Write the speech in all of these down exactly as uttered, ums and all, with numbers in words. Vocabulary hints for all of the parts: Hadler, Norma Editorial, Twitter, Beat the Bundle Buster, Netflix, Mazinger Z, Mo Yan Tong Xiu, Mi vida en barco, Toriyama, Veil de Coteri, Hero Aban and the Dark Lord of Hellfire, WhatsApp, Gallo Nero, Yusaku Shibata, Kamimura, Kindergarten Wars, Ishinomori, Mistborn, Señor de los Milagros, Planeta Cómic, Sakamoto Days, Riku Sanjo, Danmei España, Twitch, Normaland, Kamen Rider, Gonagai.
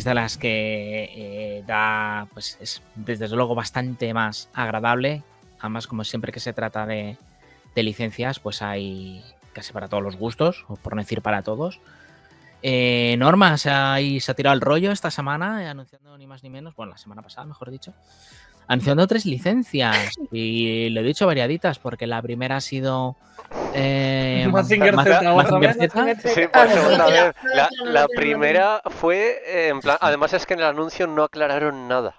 es de las que eh, da, pues es desde luego bastante más agradable. Además, como siempre que se trata de, de licencias, pues hay casi para todos los gustos, o por no decir para todos. Eh, Norma se ha, se ha tirado el rollo esta semana, eh, anunciando ni más ni menos, bueno, la semana pasada, mejor dicho, anunciando tres licencias. Y lo he dicho variaditas, porque la primera ha sido... Eh, Mazinger Z, Mazinger Z. Sí, por segunda vez. La, la primera fue, eh, en plan, además es que en el anuncio no aclararon nada.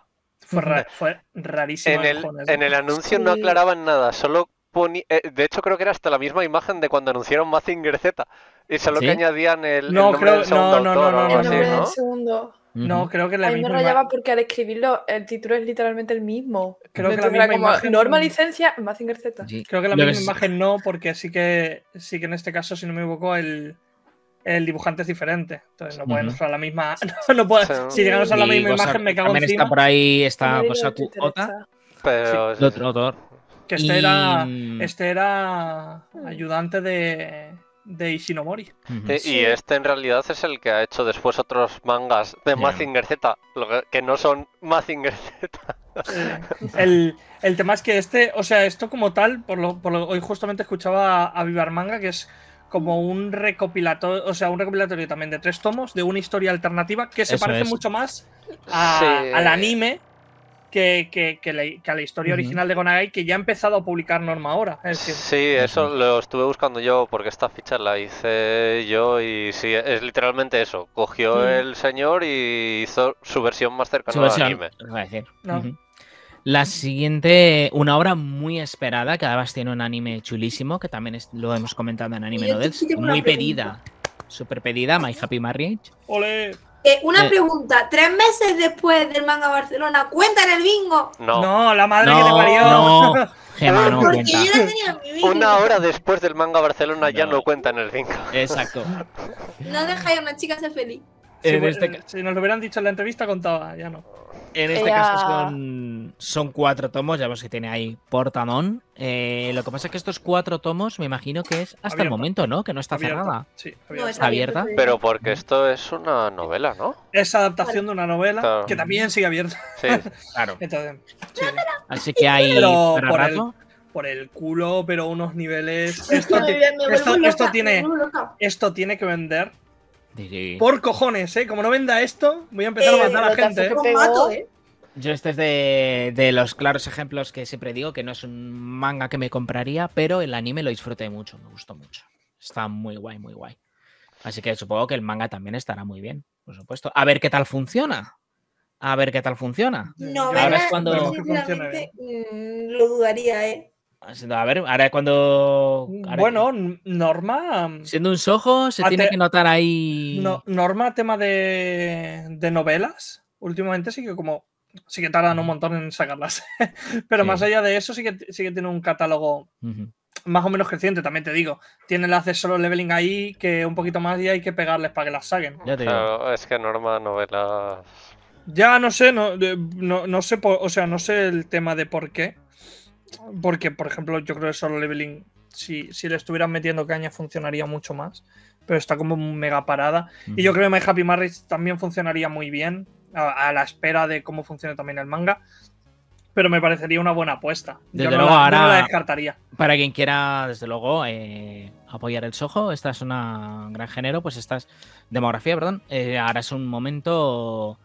Fue, ra fue rarísimo. En el, en el anuncio sí. no aclaraban nada, solo... Poni... Eh, de hecho, creo que era hasta la misma imagen de cuando anunciaron Mazinger Z. Y solo ¿Sí? que añadían el, no, el nombre creo... del segundo no, autor, no, no, no, o no, no, no. segundo. No, creo que la misma. A mí me misma... rayaba porque al escribirlo el título es literalmente el mismo. Creo que la misma como imagen... Norma licencia, Mazinger Z. Sí. Creo que la Lo misma ves. imagen no, porque sí que sí que en este caso, si no me equivoco, el... el dibujante es diferente, entonces no pueden usar uh -huh. la misma... No, no pueden... sí. Si llegamos a la misma cosa, imagen, me cago también encima. También está por ahí esta cosa tu Ota. Pero... Sí. otro autor. Que este, y... era, este era ayudante de, de Ishinomori. Sí, sí. Y este en realidad es el que ha hecho después otros mangas de yeah. Mazinger Z, que no son Mazinger Z. El, el tema es que este, o sea, esto como tal, por lo, por lo, hoy justamente escuchaba a, a Vivar Manga, que es como un recopilatorio, o sea, un recopilatorio también de tres tomos de una historia alternativa que se Eso parece es. mucho más a, sí. al anime. Que, que, que, la, que a la historia uh-huh. original de Gonagai, que ya ha empezado a publicar Norma ahora. Es decir, sí, eso lo estuve buscando yo, porque esta ficha la hice yo y sí, es literalmente eso. Cogió uh-huh. el señor y hizo su versión más cercana al anime. A decir. No. Uh-huh. La siguiente, una obra muy esperada, que además tiene un anime chulísimo, que también es, lo hemos comentado en Anime Nodes, muy pedida, súper pedida, My Happy Marriage. ¡Olé! Eh, una eh. pregunta, ¿tres meses después del manga Barcelona cuenta en el bingo? No, no la madre no, que te parió. No, Gemma, no Porque cuenta. Yo la tenía en mi bingo. Una hora después del manga Barcelona no. ya no cuenta en el bingo. Exacto. No dejáis a una chica ser feliz. Si, en este... si nos lo hubieran dicho en la entrevista, contaba, ya no. En este Ella... caso son, son cuatro tomos, ya vemos que tiene ahí portanón. Eh, lo que pasa es que estos cuatro tomos, me imagino que es hasta abierta. el momento, ¿no? Que no está abierta. cerrada. Sí, abierta. No, está abierta. Pero porque esto es una novela, ¿no? Es adaptación de una novela claro. que también sigue abierta. Sí, claro. Entonces, sí. Así que hay pero para por rato. El... por el culo, pero unos niveles... Esto, no, bien, esto, esto, tiene, esto tiene que vender... Sí. Por cojones, ¿eh? Como no venda esto, voy a empezar eh, a matar a la gente. ¿eh? Mato, ¿eh? Yo este es de, de los claros ejemplos que siempre digo, que no es un manga que me compraría, pero el anime lo disfruté mucho, me gustó mucho. Está muy guay, muy guay. Así que supongo que el manga también estará muy bien, por supuesto. A ver qué tal funciona. A ver qué tal funciona. No, ahora verdad, es cuando... no, sinceramente, lo dudaría, ¿eh? A ver, ahora cuando... Ahora bueno, que... Norma... Siendo un sojo, se tiene te... que notar ahí... No, Norma, tema de, de novelas, últimamente sí que como... Sí que tardan un montón en sacarlas. Pero sí. más allá de eso, sí que, sí que tiene un catálogo uh-huh. más o menos creciente, también te digo. Tiene las de Solo Leveling ahí, que un poquito más y hay que pegarles para que las saquen. Ya te digo. Claro, es que Norma, novelas... Ya no sé, no, no, no sé por, o sea, no sé el tema de por qué. Porque, por ejemplo, yo creo que Solo Leveling, si, si le estuvieran metiendo caña, funcionaría mucho más. Pero está como mega parada. Uh-huh. Y yo creo que My Happy Marriage también funcionaría muy bien, a, a la espera de cómo funcione también el manga. Pero me parecería una buena apuesta. Desde yo no, luego, la, ahora, no la descartaría. Para quien quiera, desde luego, eh, apoyar el sojo, esta es una gran género, pues esta es demografía, perdón. Eh, ahora es un momento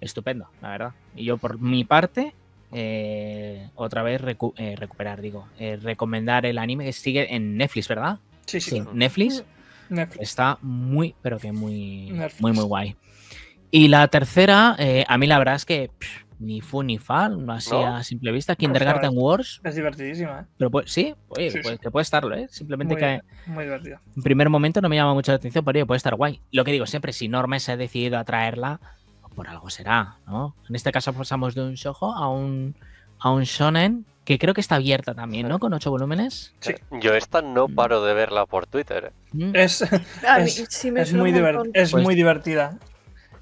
estupendo, la verdad. Y yo, por mi parte... Eh, otra vez recu eh, recuperar, digo, eh, recomendar el anime que sigue en Netflix, ¿verdad? Sí, sí. sí. Netflix, Netflix está muy, pero que muy, Netflix. muy, muy guay. Y la tercera, eh, a mí la verdad es que pff, ni fu ni fa, así no. a simple vista, Kindergarten o sea, Wars. Es divertidísima, ¿eh? Pero pues, sí, oye, sí, pues, sí, que puede estarlo, ¿eh? Simplemente muy, que muy divertida. En primer momento no me llama mucho la atención, pero oye, puede estar guay. Lo que digo siempre, si Norma se ha decidido a traerla, por algo será, ¿no? En este caso pasamos de un shoujo a un a un shonen, que creo que está abierta también, ¿no? Con ocho volúmenes. Sí. Yo esta no paro de verla por Twitter. ¿eh? Es, es, sí me es, muy, divert, es pues, muy divertida.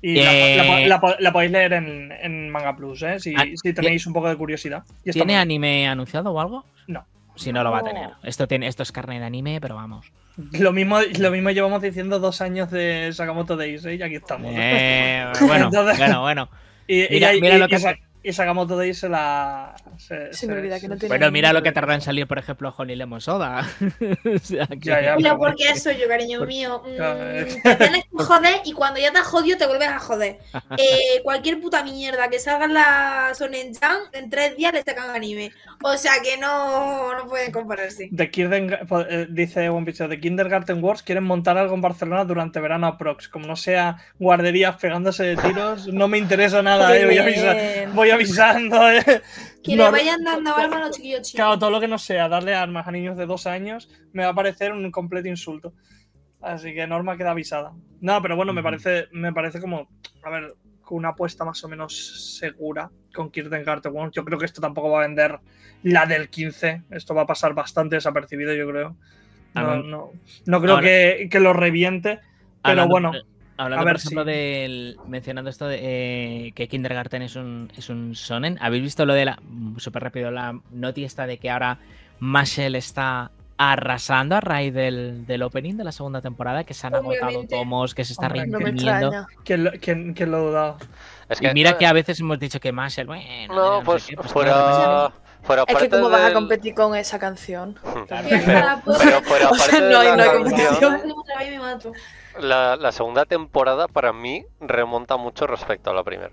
Y eh, la, la, la, la podéis leer en, en Manga Plus, ¿eh? Si, si tenéis un poco de curiosidad. Y ¿Tiene anime anunciado o algo? No. Si no, no lo va a tener. Esto, tiene, esto es carne de anime, pero vamos. Lo mismo, lo mismo llevamos diciendo dos años de Sakamoto Days, ¿eh? Y aquí estamos. Eh, bueno, Entonces, bueno, bueno. Y, mira, y, mira y, lo que y, y Sakamoto Days se la... Se, se me olvida se, que no tiene... Bueno, mira lo que tarda en salir, por ejemplo, Honey Lemon Soda. O sea, que... ya, ya, pero ¿por qué eso yo, cariño por... mío? Mm, te tienes que joder y cuando ya te has jodido te vuelves a joder. Eh, cualquier puta mierda que salga en la Sonen-chan, en tres días le sacan anime. O sea que no, no pueden compararse. The Kirden, eh, dice One Piece, de Kindergarten Wars quieren montar algo en Barcelona durante verano aprox. Como no sea guarderías pegándose de tiros, no me interesa nada, eh, voy a avisar. Voy avisando, eh. Que no, le vayan dando armas a los chiquillos chicos. Claro, todo lo que no sea darle armas a niños de dos años me va a parecer un completo insulto. Así que Norma queda avisada. No, pero bueno, me parece, me parece como, a ver, una apuesta más o menos segura con Kindergarten Wars. Yo creo que esto tampoco va a vender la del quince. Esto va a pasar bastante desapercibido, yo creo. No, no, no creo ahora, que, que lo reviente, pero bueno. De... Hablando, a ver, por ejemplo, sí. del, mencionando esto de eh, que Kindergarten es un, es un shonen, ¿habéis visto lo de la, súper rápido, la noti esta de que ahora Marchelle está arrasando a raíz del, del opening de la segunda temporada, que se han Obviamente. agotado tomos, que se está reimprimiendo? No ¿Quién, quién, ¿Quién lo ha dudado? Es que, y mira que a veces hemos dicho que Marchelle, bueno... No, no pues, no sé qué, pues fuera... Claro, Fuera es que como del... vas a competir con esa canción. Claro. Pero, pero fuera aparte o sea, no, de la no hay competición. La, la segunda temporada para mí remonta mucho respecto a la primera.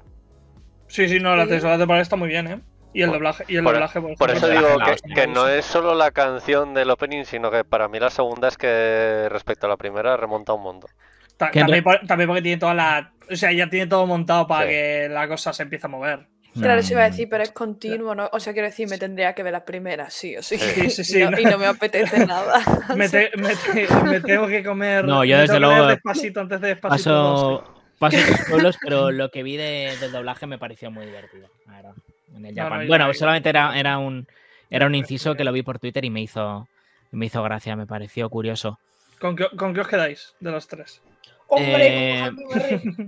Sí, sí, no, la segunda temporada está muy bien, ¿eh? Y el doblaje, y el por, doblaje por, por eso digo que, que no es solo la canción del opening, sino que para mí la segunda es que respecto a la primera remonta un montón. Ta también, por, también porque tiene toda la, o sea, ya tiene todo montado para sí. que la cosa se empiece a mover. Claro, eso iba a decir, pero es continuo, ¿no? O sea, quiero decir, me tendría que ver las primeras, sí o sí. sí, sí, sí y, no, no. y no me apetece nada. me, te, me, te, me tengo que comer. No, yo desde luego. Despacito antes de despacito. Paso, no, sí. paso tus pueblos, pero lo que vi de, del doblaje me pareció muy divertido. Ahora, en el Japón. No, no, bueno, no, solamente era, era, un, era un inciso que lo vi por Twitter y me hizo, me hizo gracia, me pareció curioso. ¿Con qué, ¿Con qué os quedáis de los tres? ¡Hombre! Eh...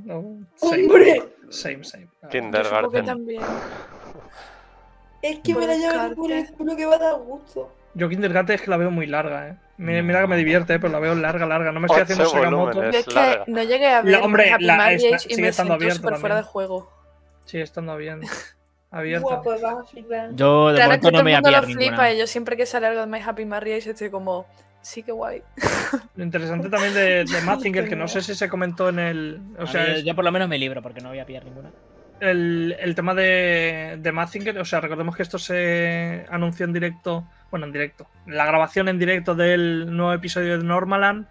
no, same. ¡Hombre! Same, same. Kindergarten. También. Es que me la llevan por el culo que va a dar gusto. Yo Kindergarten es que la veo muy larga, eh. Mira, mira que me divierte, eh, pero la veo larga, larga. No me estoy haciendo Sakamoto. Es que no llegué a ver la, hombre, Happy Marriage y sigue me estando abierto por fuera de juego. Sigue estando bien. Abierto. Yo de claro, momento que no me voy a pillar ninguna. Yo siempre que sale algo de My Happy Marriage estoy como... Sí, qué guay. Lo interesante también de, de Mazinger, que no sé si se comentó en el... O sea, ver, es, yo por lo menos me libro, porque no voy a pillar ninguna. El, el tema de, de Mazinger, o sea, recordemos que esto se anunció en directo... Bueno, en directo. La grabación en directo del nuevo episodio de Normaland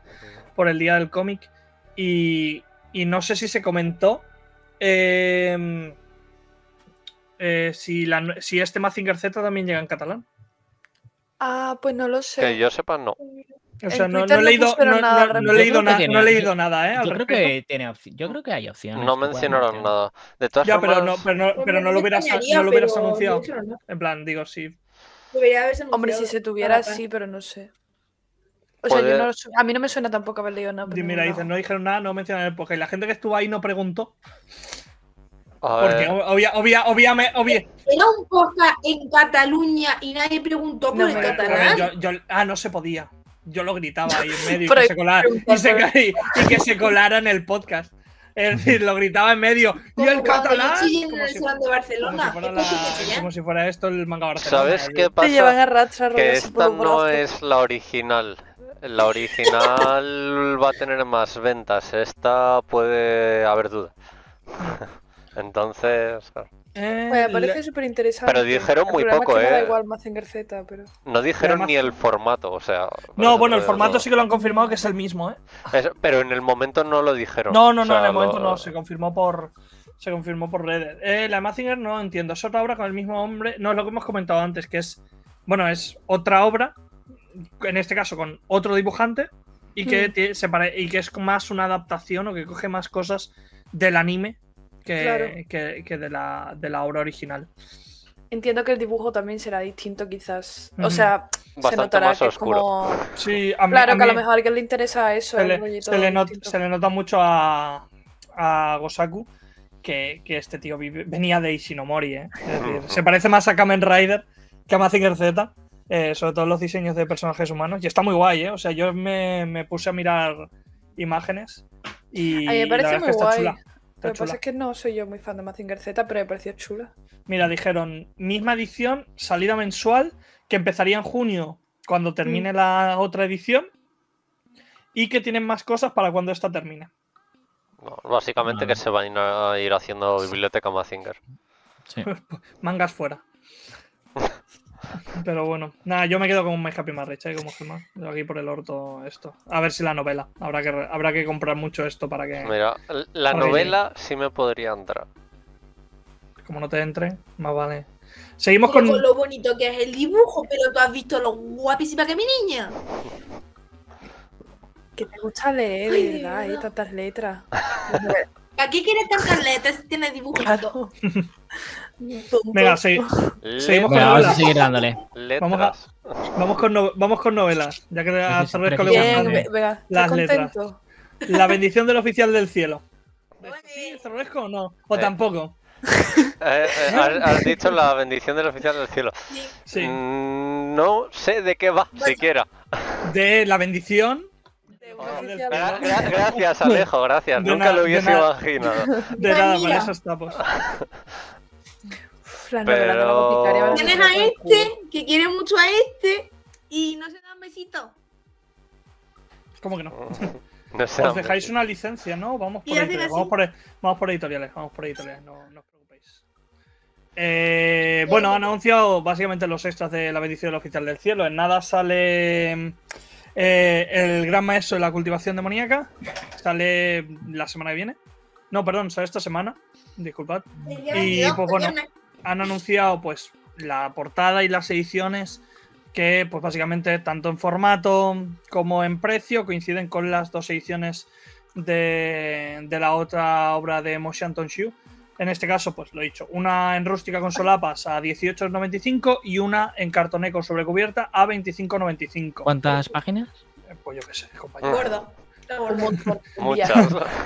por el día del cómic. Y, y no sé si se comentó eh, eh, si, la, si este Mazinger Z también llega en catalán. Ah, pues no lo sé. Que yo sepa, no. O sea, no, no, he leído, no, nada, no, no he leído nada, tiene, no he leído yo, nada, ¿eh? Yo creo, que tiene yo creo que hay opciones. No mencionaron pueden... nada. De todas ya, formas... pero no, pero no, pero no lo hubieras, no lo hubieras anunciado. En plan, digo, sí. Hombre, si se tuviera, sí, pero no sé. O sea, yo no, a mí no me suena tampoco haber leído nada. Mira, dicen, no dijeron nada, no mencionaron el podcast. Y la gente que estuvo ahí no preguntó. Porque obvia, obvia, obvia, obvia. Era un podcast en Cataluña y nadie preguntó por no, el no, catalán. Yo, yo, ah, no se podía. Yo lo gritaba ahí en medio y que, se colara, y, se, y que se colara en el podcast. Es decir, lo gritaba en medio. Y el catalán. Como si, de Barcelona. Como, si la, como si fuera esto el manga Barcelona. ¿Sabes qué pasa? Te llevan a racha, que esta no es la original. La original va a tener más ventas. Esta puede haber duda. Entonces... Eh, me parece súper interesante. Pero dijeron muy poco, ¿eh? Igual, Mazinger Z, pero... No dijeron ni el formato, o sea... No, bueno, el formato no. Sí que lo han confirmado que es el mismo, ¿eh? Es, pero en el momento no lo dijeron. No, no, o sea, no, en el lo... momento no, se confirmó por se confirmó por redes. Eh, la Mazinger no lo entiendo, es otra obra con el mismo hombre... No, es lo que hemos comentado antes, que es... Bueno, es otra obra, en este caso con otro dibujante, y que, mm. se pare... y que es más una adaptación o que coge más cosas del anime... Que, claro. que, que de, la, de la obra original. Entiendo que el dibujo también será distinto, quizás. Mm-hmm. O sea, bastante se notará más que oscuro. Es como... Sí, a mí, claro, a mí, que a lo mejor a alguien le interesa eso. Se, el le, se, le, not, se le nota mucho a, a Gosaku que, que este tío vive, venía de Ishinomori, ¿eh? Es decir, se parece más a Kamen Rider que a Mazinger Z. eh, sobre todo los diseños de personajes humanos, y está muy guay, ¿eh? O sea, yo me, me puse a mirar imágenes y ay, me parece la muy guay. Está chula. Lo que pasa es que no soy yo muy fan de Mazinger Z, pero me pareció chula. Mira, dijeron, misma edición, salida mensual, que empezaría en junio cuando termine mm. la otra edición, y que tienen más cosas para cuando esta termine. No, básicamente ah. que se van a ir haciendo biblioteca Mazinger. Sí. Mangas fuera. Pero bueno, nada, yo me quedo con My Happy Marriage, ¿eh? Como gemma. Aquí por el orto esto. A ver si la novela. Habrá que, habrá que comprar mucho esto para que... Mira, la novela sí me podría entrar. Como no te entre, más vale. Seguimos con... con lo bonito que es el dibujo, pero tú has visto lo guapísima que es mi niña. Que te gusta leer, ay, de verdad, hay tantas letras. ¿Para qué quieres tantas letras si tienes dibujito? Venga, sí. seguimos Venga, con vamos novelas. A seguir dándole. Vamos, a, vamos, con no, vamos con novelas, ya que a Cervesco le gustan las letras. La bendición del oficial del cielo. ¿Sí, Cervesco o no? ¿O eh. tampoco? Eh, eh, has dicho la bendición del oficial del cielo. Sí. No sé de qué va, bueno, siquiera. De la bendición... Gracias, gracias, Alejo, gracias. De Nunca nada, lo hubiese de imaginado. De nada, con esos tapos. Pero... Tienes a este, que quiere mucho a este, y no se dan besitos. ¿Cómo que no? No se dan. Os dejáis una licencia, ¿no? Vamos por editoriales. Vamos por, vamos por editoriales, vamos por editoriales, no, no os preocupéis. Eh, bueno, han anunciado básicamente los extras de La bendición del oficial del cielo. En nada sale... Eh, el gran maestro de la cultivación demoníaca sale la semana que viene. No, perdón, sale esta semana. Disculpad. Y pues bueno, han anunciado pues la portada y las ediciones que pues básicamente tanto en formato como en precio coinciden con las dos ediciones de, de la otra obra de Mo Yan Tong Xiu. En este caso, pues lo he dicho, una en rústica con solapas a dieciocho noventa y cinco y una en cartoné con sobrecubierta a veinticinco noventa y cinco. ¿Cuántas páginas? Pues yo qué sé, compañero. Gordo. Muchas.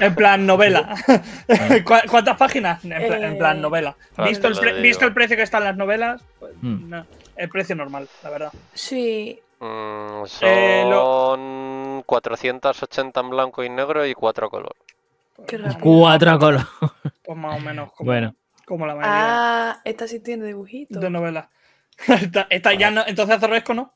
En plan novela. ¿Cuántas páginas? En, pla en plan novela. ¿Visto el, pre ¿Visto el precio que están las novelas? Pues, hmm. no. El precio normal, la verdad. Sí. Mm, son eh, lo... cuatrocientos ochenta en blanco y negro y cuatro color. Cuatro color. Pues más o menos como, bueno. como la mayoría. Ah, esta sí tiene dibujitos. De novela. Esta, esta ya no, entonces Cervesco no.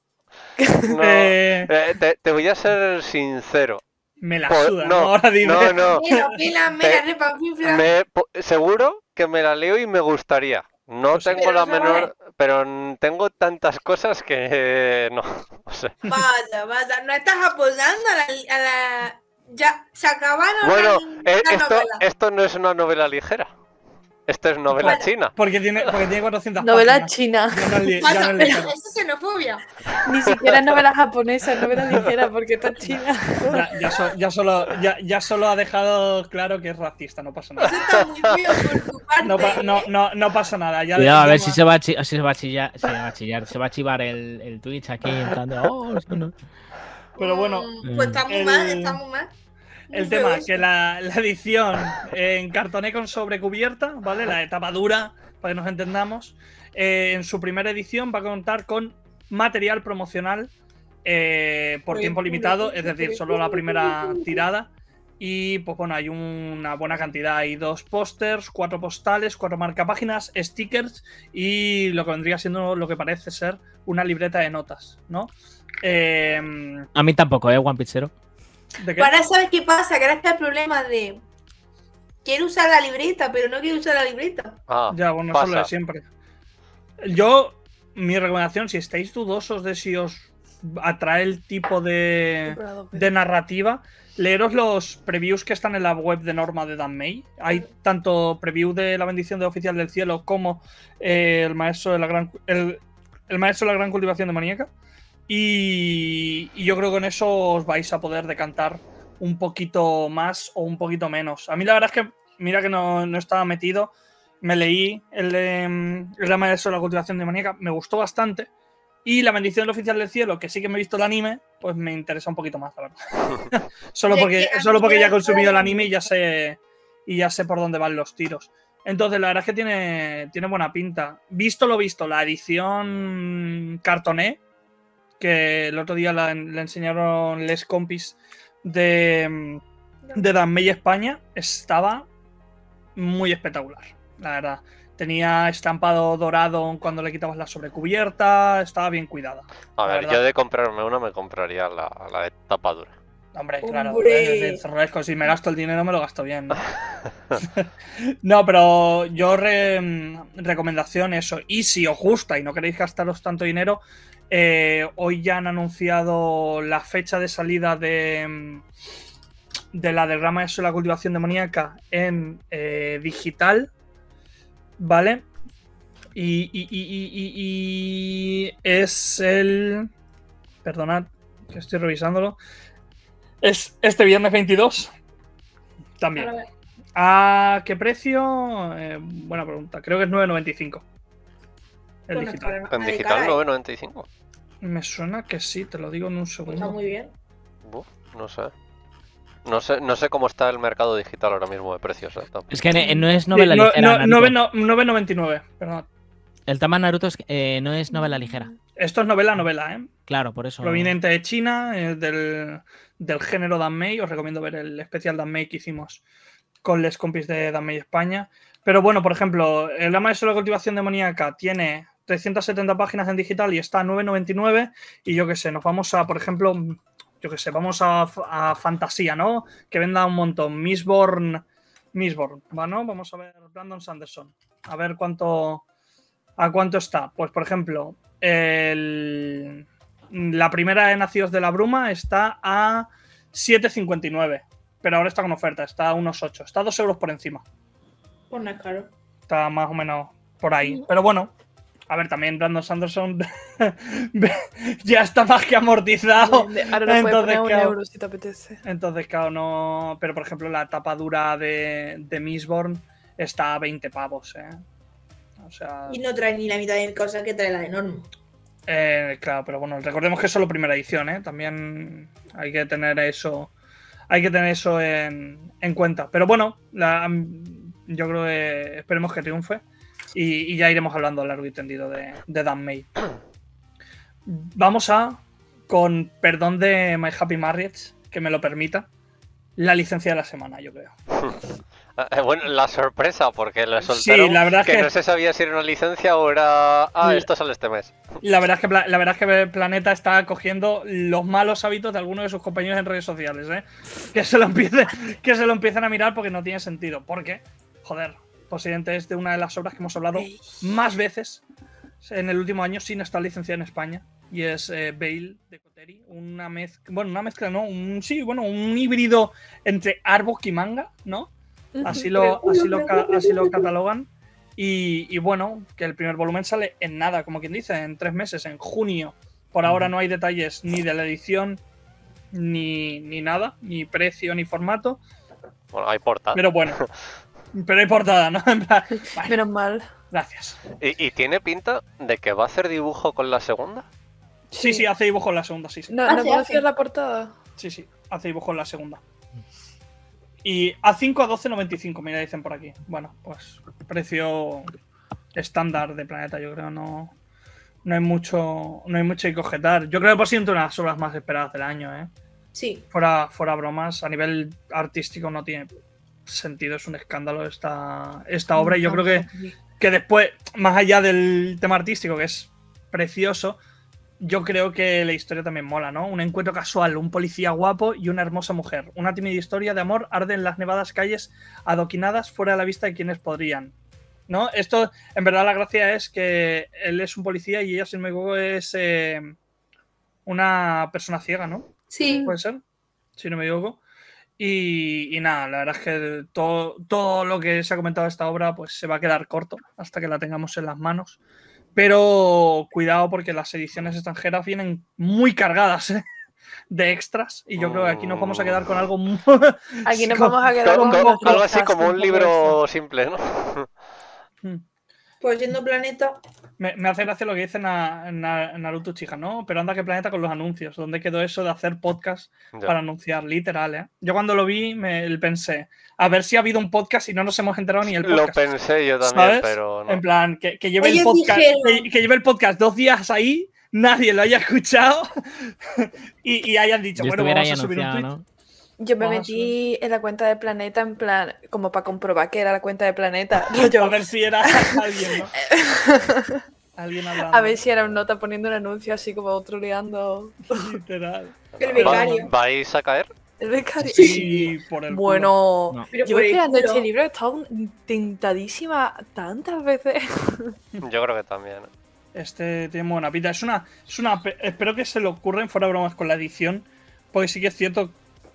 no eh, te, te voy a ser sincero. Me la suda, pues, no, ¿no? Ahora dime. No, no. Mira, mira, mira, te, repa, me, seguro que me la leo y me gustaría. No pues tengo la menor... Vale. Pero tengo tantas cosas que eh, no, no sé. Vaya, vaya, no estás apoyando a la... A la... Ya, se acabaron. Bueno, eh, esto, esto no es una novela ligera. Esto es novela bueno, china. Porque tiene, porque tiene cuatrocientas novela páginas. China. No li, bueno, no pero eso es xenofobia. Ni siquiera es novela japonesa, es novela ligera, porque está china. Ya, ya, so, ya, solo, ya, ya solo ha dejado claro que es racista, no pasa nada. Eso está muy frío por tu parte. No, pa, no, no, no pasa nada. Ya Cuidado, a ver si se va a, chi, si se va a chillar. Se va a chillar, se va a chivar el, el Twitch aquí entrando. Oh, eso no. Pero bueno, pues está muy el, mal, está muy mal. Muy el tema es que la, la edición en cartoné con sobrecubierta, ¿vale? La etapa dura, para que nos entendamos, eh, en su primera edición va a contar con material promocional eh, por tiempo limitado, es decir, solo la primera tirada. Y pues bueno, hay una buena cantidad. Hay dos pósters, cuatro postales, cuatro marcapáginas, stickers y lo que vendría siendo lo que parece ser una libreta de notas, ¿no? Eh... A mí tampoco, ¿eh? One Pizzero. Ahora sabes qué pasa, que ahora está el problema de... Quiero usar la libreta, pero no quiero usar la libreta. Ah, ya, bueno, pasa. Eso es lo de siempre. Yo, mi recomendación, si estáis dudosos de si os atrae el tipo de, de narrativa, leeros los previews que están en la web de Norma de Dan May. Hay tanto preview de La bendición del oficial del cielo como eh, el maestro de la gran el, el maestro de la gran cultivación demoníaca. Y, y yo creo que con eso os vais a poder decantar un poquito más o un poquito menos. A mí la verdad es que, mira que no, no estaba metido, me leí el de el maestro de la cultivación demoníaca, me gustó bastante. Y La bendición del oficial del cielo, que sí que me he visto el anime, pues me interesa un poquito más, la verdad. Solo porque, solo porque ya he consumido el anime y ya sé y ya sé por dónde van los tiros. Entonces, la verdad es que tiene, tiene buena pinta. Visto lo visto, la edición cartoné que el otro día la, la enseñaron les compis de, de Danmei España, estaba muy espectacular, la verdad. Tenía estampado dorado cuando le quitabas la sobrecubierta, estaba bien cuidada. A ver, yo de comprarme una me compraría la, la de tapa dura. Hombre, claro, es, es, es, si me gasto el dinero me lo gasto bien, ¿no? No, pero yo re, recomendación eso. Y si os gusta y no queréis gastaros tanto dinero, eh, hoy ya han anunciado la fecha de salida de, de la del Grama de la cultivación demoníaca en eh, digital. Vale, y, y, y, y, y, y es el, perdonad que estoy revisándolo, es este viernes veintidós también. ¿A qué precio? Eh, buena pregunta, creo que es nueve noventa y cinco el bueno, digital. ¿En digital nueve noventa y cinco? Me suena que sí, te lo digo en un segundo. Está muy bien. Uf, no sé. No sé, no sé cómo está el mercado digital ahora mismo de precios. ¿Eh? Es que no es novela sí, ligera. No, no, nueve noventa y nueve, perdón. El tema Naruto es, eh, no es novela ligera. Esto es novela, novela, ¿eh? Claro, por eso. Proveniente de China, eh, del, del género Danmei. Os recomiendo ver el especial Danmei que hicimos con los compis de Danmei España. Pero bueno, por ejemplo, el Ama de la cultivación demoníaca tiene trescientas setenta páginas en digital y está a nueve noventa y nueve. Y yo qué sé, nos vamos a, por ejemplo... Yo que sé, vamos a, a fantasía, ¿no? Que venda un montón. Mistborn, Mistborn, ¿no? Vamos a ver Brandon Sanderson. A ver cuánto, a cuánto está. Pues, por ejemplo, el, la primera de Nacidos de la Bruma está a siete cincuenta y nueve. Pero ahora está con oferta, está a unos ocho. Está a dos euros por encima. Pues no es caro. Está más o menos por ahí. Pero bueno... A ver, también Brandon Sanderson ya está más que amortizado. Ahora no puede poner un euro si te apetece. Entonces, claro, no... Pero, por ejemplo, la tapa dura de, de Mistborn está a veinte pavos, ¿eh? O sea... Y no trae ni la mitad de cosas que trae la de Norma. Eh, claro, pero bueno, recordemos que es solo primera edición, ¿eh? También hay que tener eso, hay que tener eso en, en cuenta. Pero bueno, la, yo creo que esperemos que triunfe. Y, y ya iremos hablando largo y tendido de, de Danmei. Vamos a, con perdón de My Happy Marriage, que me lo permita, la licencia de la semana, yo creo. Bueno, la sorpresa, porque la soltaron, sí, la verdad que, es que no se sabía si era una licencia o era... Ah, esto sale este mes. La verdad es que, la verdad es que Planeta está cogiendo los malos hábitos de algunos de sus compañeros en redes sociales, ¿eh? Que se lo empiece, que se lo empiecen a mirar porque no tiene sentido. Porque, joder... Posiblemente es de una de las obras que hemos hablado más veces en el último año sin estar licenciada en España. Y es eh, Veil de Coteri. Una mezcla. Bueno, una mezcla, no. Un, sí, bueno, un híbrido entre Arbok y manga, ¿no? Así lo, así lo, así lo catalogan. Y, y bueno, que el primer volumen sale en nada, como quien dice, en tres meses, en junio. Por ahora no hay detalles ni de la edición, ni, ni nada, ni precio, ni formato. Bueno, hay portada. Pero bueno. Pero hay portada, ¿no? Vale. Menos mal. Gracias. ¿Y, ¿Y tiene pinta de que va a hacer dibujo con la segunda? Sí, sí, sí hace dibujo en la segunda, sí, sí. ¿No, ¿no puedo hacer la portada? Sí, sí, hace dibujo en la segunda. Y a cinco a doce noventa y cinco, mira, dicen por aquí. Bueno, pues precio estándar de Planeta, yo creo, no, no hay mucho no hay mucho que cojetar. Yo creo que por siento una de las obras más esperadas del año, ¿eh? Sí. Fuera, fuera bromas, a nivel artístico no tiene... sentido, es un escándalo esta, esta obra, y yo creo que, que después, más allá del tema artístico, que es precioso, yo creo que la historia también mola, ¿no? Un encuentro casual, un policía guapo y una hermosa mujer. Una tímida historia de amor arde en las nevadas calles adoquinadas fuera de la vista de quienes podrían, ¿no? Esto, en verdad, la gracia es que él es un policía y ella, si no me equivoco, es eh, una persona ciega, ¿no? Sí. ¿Puede ser? Si no me equivoco. Y, y nada, la verdad es que todo, todo lo que se ha comentado de esta obra pues se va a quedar corto hasta que la tengamos en las manos. Pero cuidado porque las ediciones extranjeras vienen muy cargadas, ¿eh? De extras, y yo creo que aquí nos vamos a quedar con algo muy... Aquí nos vamos a quedar con, con, con, con algo así como un libro simple, ¿no? Pues yendo Planeta... Me, me hace gracia lo que dicen a, a Naruto Chica, ¿no? Pero anda que Planeta con los anuncios. ¿Dónde quedó eso de hacer podcast yeah. para anunciar? Literal, ¿eh? Yo cuando lo vi, me pensé, a ver si ha habido un podcast y no nos hemos enterado ni el podcast. Lo pensé yo también, ¿sabes? Pero no. En plan, que, que, lleve el podcast, que, que lleve el podcast dos días ahí nadie lo haya escuchado y, y hayan dicho, yo bueno, vamos a subir un tweet. ¿No? Yo me metí en la cuenta de Planeta en plan, como para comprobar que era la cuenta de Planeta. Yo, a ver si era alguien, ¿no? Alguien hablando. A ver si era un nota poniendo un anuncio así como troleando. Literal. El becario. ¿Vais a caer? El becario. Sí, por el bueno, no. Pero yo esperando este libro he estado tentadísima tantas veces. Yo creo que también. Este tiene buena pinta. Es una, es una. Espero que se le ocurren fuera bromas con la edición, porque sí que es cierto.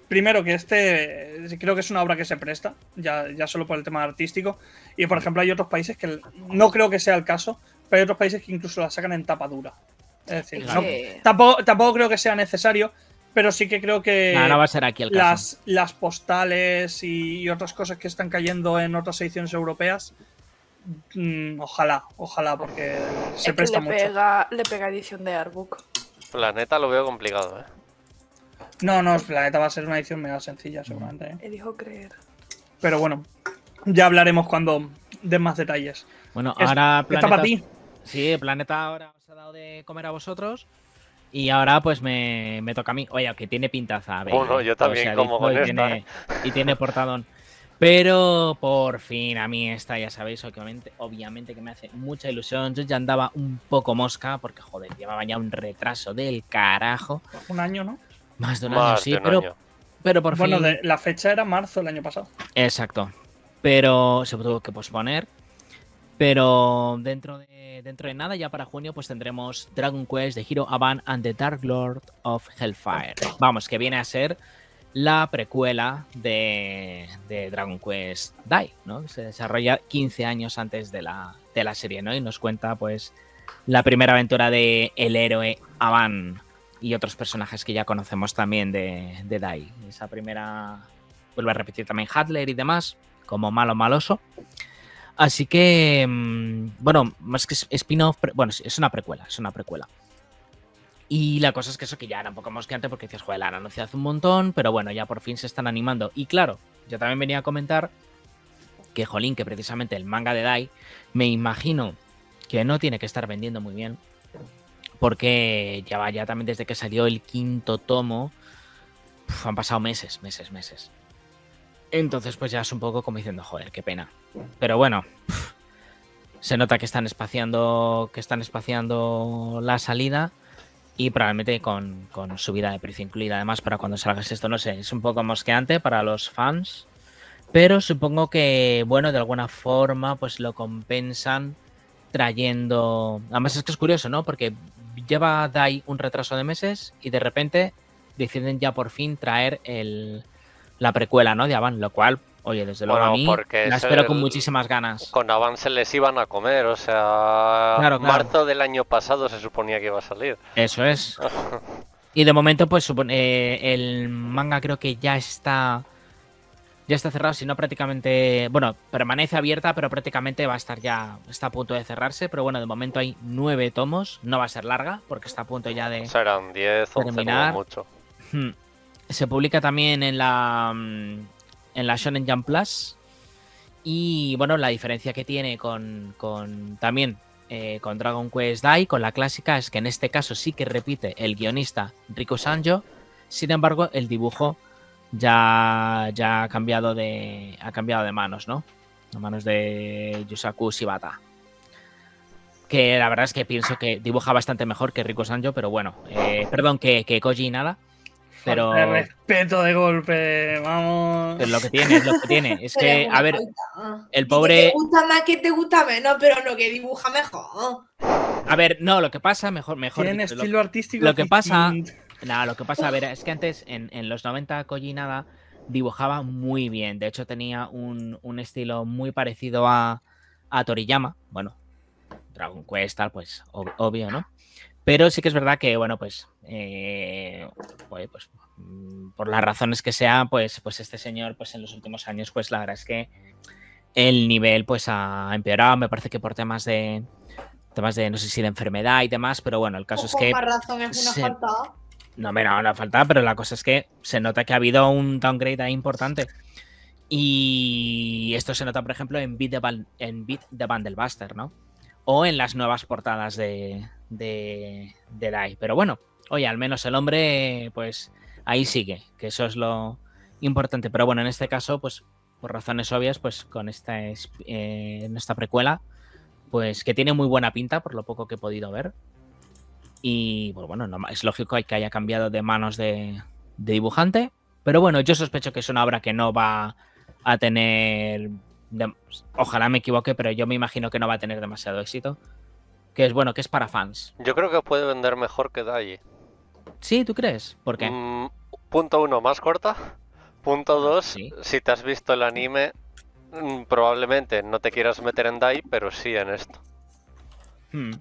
Primero, que este creo que es una obra que se presta, ya, ya solo por el tema artístico. Y, por ejemplo, hay otros países que no creo que sea el caso, pero hay otros países que incluso la sacan en tapa dura. Es decir, no, tampoco, tampoco creo que sea necesario, pero sí que creo que no, no va a ser aquí el caso. Las, las postales y, y otras cosas que están cayendo en otras ediciones europeas, mmm, ojalá, ojalá, porque se es presta que le mucho. Pega, le pega edición de Artbook. Planeta lo veo complicado, ¿eh? No, no, Planeta va a ser una edición mega sencilla, seguramente. ¿eh? Elijo creer. Pero bueno, ya hablaremos cuando den más detalles. Bueno, es, ahora Planeta. ¿Está para ti? Sí, Planeta ahora os ha dado de comer a vosotros. Y ahora pues me, me toca a mí. Oye, que tiene pintaza. Bueno, oh, yo también, o sea, como con y, tiene, y tiene portadón. Pero por fin a mí esta, ya sabéis, obviamente, obviamente que me hace mucha ilusión. Yo ya andaba un poco mosca, porque joder, llevaba ya un retraso del carajo. Un año, ¿no? Más de un año, sí, pero, pero por fin... Bueno, de, la fecha era marzo del año pasado. Exacto. Pero se tuvo que posponer. Pero dentro de, dentro de nada, ya para junio, pues tendremos Dragon Quest de Hero Aban and the Dark Lord of Hellfire. Vamos, que viene a ser la precuela de, de Dragon Quest Dai, ¿no? Se desarrolla quince años antes de la, de la serie, ¿no? Y nos cuenta, pues, la primera aventura de el héroe Aban y otros personajes que ya conocemos también de, de Dai. Esa primera, vuelvo a repetir también, Hadler y demás, como malo maloso. Así que, bueno, más que spin-off, bueno, es una precuela, es una precuela. Y la cosa es que eso que ya era un poco mosqueante porque decías, joder, la han anunciado hace un montón, pero bueno, ya por fin se están animando. Y claro, yo también venía a comentar que, jolín, que precisamente el manga de Dai, me imagino que no tiene que estar vendiendo muy bien, porque ya vaya también desde que salió el quinto tomo, uf, han pasado meses, meses, meses. Entonces pues ya es un poco como diciendo, joder, qué pena. Pero bueno, uf, se nota que están espaciando, que están espaciando la salida y probablemente con, con subida de precio incluida. Además, para cuando salgas esto, no sé, es un poco mosqueante para los fans, pero supongo que, bueno, de alguna forma pues lo compensan trayendo... Además es que es curioso, ¿no? Porque... lleva Dai un retraso de meses y de repente deciden ya por fin traer el, la precuela, ¿no? De Avan, lo cual, oye, desde luego bueno, a mí la espero el, con muchísimas ganas. Con Avan se les iban a comer, o sea, claro, claro. Marzo del año pasado se suponía que iba a salir. Eso es. Y de momento, pues, supone, eh, el manga creo que ya está, ya está cerrado, si no prácticamente, bueno, permanece abierta, pero prácticamente va a estar ya, está a punto de cerrarse, pero bueno, de momento hay nueve tomos, no va a ser larga, porque está a punto ya de serán diez, once, mucho. Se publica también en la, en la Shonen Jump Plus, y bueno, la diferencia que tiene con, con también eh, con Dragon Quest Dai, con la clásica, es que en este caso sí que repite el guionista Riku Sanjo, sin embargo, el dibujo Ya, ya ha cambiado de. Ha cambiado de manos, ¿no? A manos de Yusaku Shibata. Que la verdad es que pienso que dibuja bastante mejor que Riku Sanjo, pero bueno. Eh, perdón, que, que Koji nada. Pero. El respeto de golpe, vamos. Es lo que tiene, es lo que tiene. Es que, a ver, el pobre. Que te gusta más, que te gusta menos, pero no, que dibuja mejor. A ver, no, lo que pasa, mejor, mejor. Tiene estilo artístico. Lo que pasa. Nada, lo que pasa, a ver, es que antes, en, en los noventa, Koji nada dibujaba muy bien. De hecho, tenía un, un estilo muy parecido a, a Toriyama. Bueno, Dragon Quest, tal, pues, ob, obvio, ¿no? Pero sí que es verdad que, bueno, pues, eh, pues, pues, por las razones que sea, pues, pues este señor, pues, en los últimos años, pues, la verdad es que el nivel, pues, ha empeorado. Me parece que por temas de, temas de, no sé si de enfermedad y demás, pero bueno, el caso es que... Por razón es una se... falta... No me da la falta, pero la cosa es que se nota que ha habido un downgrade ahí importante. Y esto se nota, por ejemplo, en Beat the, en Beat the Bundle Buster, ¿no? o en las nuevas portadas de, de, de Dai. Pero bueno, oye, al menos el hombre, pues ahí sigue, que eso es lo importante. Pero bueno, en este caso, pues por razones obvias, pues con esta, eh, esta precuela, pues que tiene muy buena pinta por lo poco que he podido ver. Y pues, bueno, no, es lógico que haya cambiado de manos de, de dibujante. Pero bueno, yo sospecho que es una obra que no va a tener... De, ojalá me equivoque, pero yo me imagino que no va a tener demasiado éxito. Que es bueno, que es para fans. Yo creo que puede vender mejor que Dai. ¿Sí? ¿Tú crees? ¿Por qué? Mm, punto uno, más corta. Punto dos, ¿sí? Si te has visto el anime, probablemente no te quieras meter en Dai, pero sí en esto. Hmm.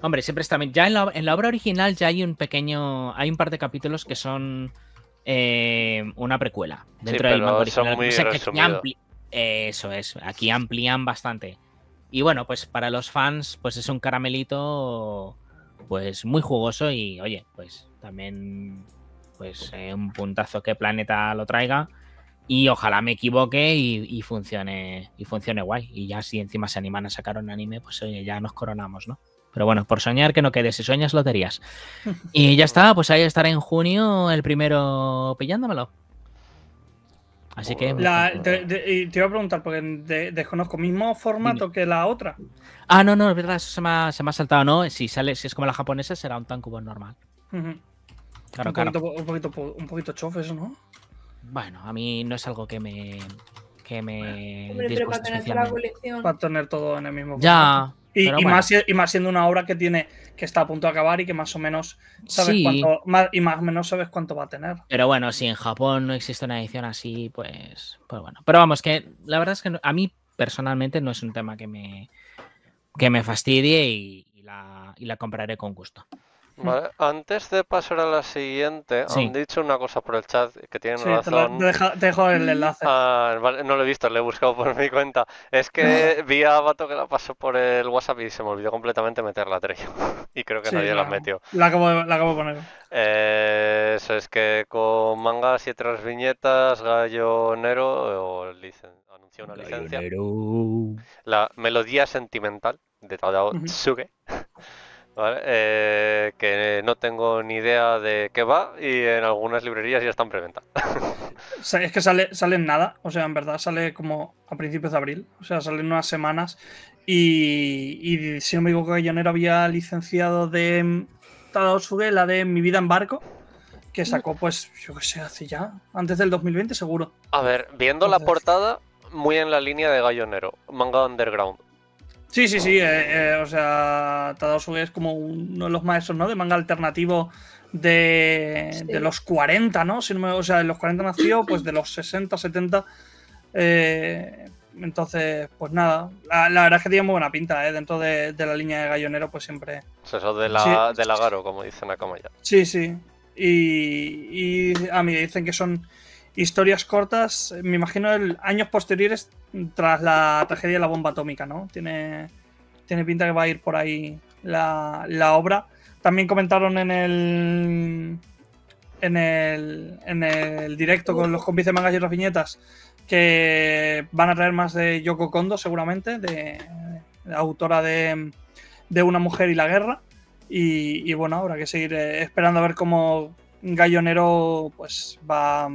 Hombre, siempre está bien. Ya en la, en la obra original ya hay un pequeño... Hay un par de capítulos que son... Eh, una precuela dentro sí, del manga original. Muy o sea, que aquí ampli... Eso es, aquí amplían bastante. Y bueno, pues para los fans, pues es un caramelito pues muy jugoso. Y oye, pues también pues eh, un puntazo que Planeta lo traiga. Y ojalá me equivoque y, y funcione. Y funcione guay. Y ya si encima se animan a sacar un anime, pues oye, ya nos coronamos, ¿no? Pero bueno, por soñar que no quede, si sueñas loterías. Y ya está, pues ahí estará en junio el primero pillándomelo. Así que... La, te, te, te iba a preguntar, porque de, desconozco, ¿mismo formato Dime. que la otra? Ah, no, no, es verdad, eso se me ha, se me ha saltado, ¿no? Si sale, si es como la japonesa, será un tankubon normal. Uh-huh. Claro, un claro. Poquito, un, poquito, un poquito chof eso, ¿no? Bueno, a mí no es algo que me... Que me Hombre, pero para tener la colección. Para tener todo en el mismo formato. Ya... Y, y, bueno. más, y más siendo una obra que tiene que está a punto de acabar y que más o menos sabes sí. cuánto más, y más o menos sabes cuánto va a tener. Pero bueno, si en Japón no existe una edición así, pues, pues bueno. Pero vamos, que la verdad es que no, a mí personalmente no es un tema que me, que me fastidie y, y, la, y la compraré con gusto. Vale, antes de pasar a la siguiente, sí. han dicho una cosa por el chat que tienen sí, razón. Te, deja, te dejo el enlace. Ah, vale, no lo he visto, lo he buscado por mi cuenta. Es que vi a Bato que la pasó por el WhatsApp y se me olvidó completamente meterla, Trello. Y creo que sí, nadie la, la metió. La acabo de, la acabo de poner. Eh, eso es que con mangas y otras viñetas, Gallo Nero, o licen, anunció una Gallo licencia. Nero. La melodía sentimental de Tadao Tsuge. Vale, eh, que no tengo ni idea de qué va y en algunas librerías ya están preventa. O sea, es que sale, sale en nada, o sea, en verdad sale como a principios de abril, o sea, salen unas semanas y, y si no me equivoco, Gallonero había licenciado de Tadao Tsuge la de Mi vida en barco, que sacó pues, yo qué sé, hace ya, antes del dos mil veinte seguro. A ver, viendo Entonces... la portada, muy en la línea de Gallonero, manga underground. Sí, sí, sí, eh, eh, o sea, Tadao Tsuge es como uno de los maestros, ¿no? De manga alternativo de, sí. de los cuarenta, ¿no? Si no me, o sea, de los cuarenta nació, pues de los sesenta, setenta. Eh, entonces, pues nada, la, la verdad es que tiene muy buena pinta, ¿eh? Dentro de, de la línea de Gallonero, pues siempre... Eso de la, sí. de la Garo, como dicen acá ya. Sí, sí, y, y a mí dicen que son historias cortas, me imagino, el, años posteriores tras la tragedia de la bomba atómica, ¿no? Tiene, tiene pinta que va a ir por ahí la, la obra. También comentaron en el, en el en el directo con los compis de mangas y otras viñetas que van a traer más de Yoko Kondo, seguramente, de, de autora de, de Una mujer y la guerra. Y, y bueno, habrá que seguir esperando a ver cómo Gallonero pues va...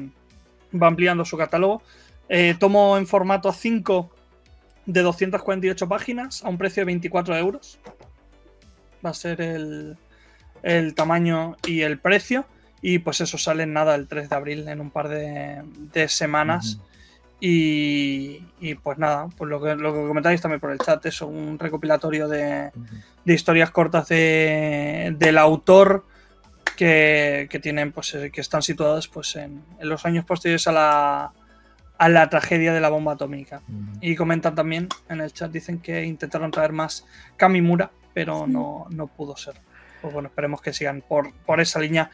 va ampliando su catálogo. Eh, tomo en formato A cinco de doscientas cuarenta y ocho páginas a un precio de veinticuatro euros. Va a ser el, el tamaño y el precio. Y pues eso sale en nada el tres de abril, en un par de, de semanas. Uh-huh. y, y pues nada, pues lo que, lo que comentáis también por el chat, es un recopilatorio de, uh-huh. de historias cortas de, del autor. Que, que tienen, pues que están situadas pues en, en los años posteriores a la, a la tragedia de la bomba atómica. Uh-huh. Y comentan también en el chat, dicen que intentaron traer más Kamimura, pero no, no pudo ser. Pues bueno, esperemos que sigan por, por esa línea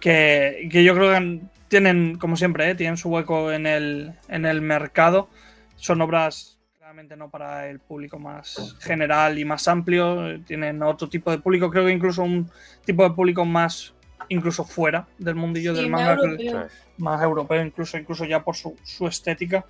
que, que yo creo que tienen, como siempre, ¿eh? Tienen su hueco en el, en el mercado. Son obras claramente no para el público más general y más amplio, tienen otro tipo de público, creo que incluso un tipo de público más, incluso fuera del mundillo sí, del manga, europeo. más europeo incluso, incluso ya por su, su estética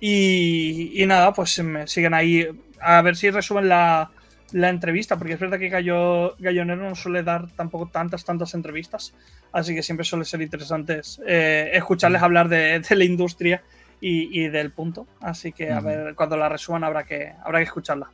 y, y nada, pues me siguen ahí a ver si resuelven la, la entrevista, porque es verdad que Gallo, Gallo Nero no suele dar tampoco tantas, tantas entrevistas, así que siempre suele ser interesantes eh, escucharles hablar de, de la industria y, y del punto, así que a uh-huh. ver, cuando la resuman habrá que, habrá que escucharla.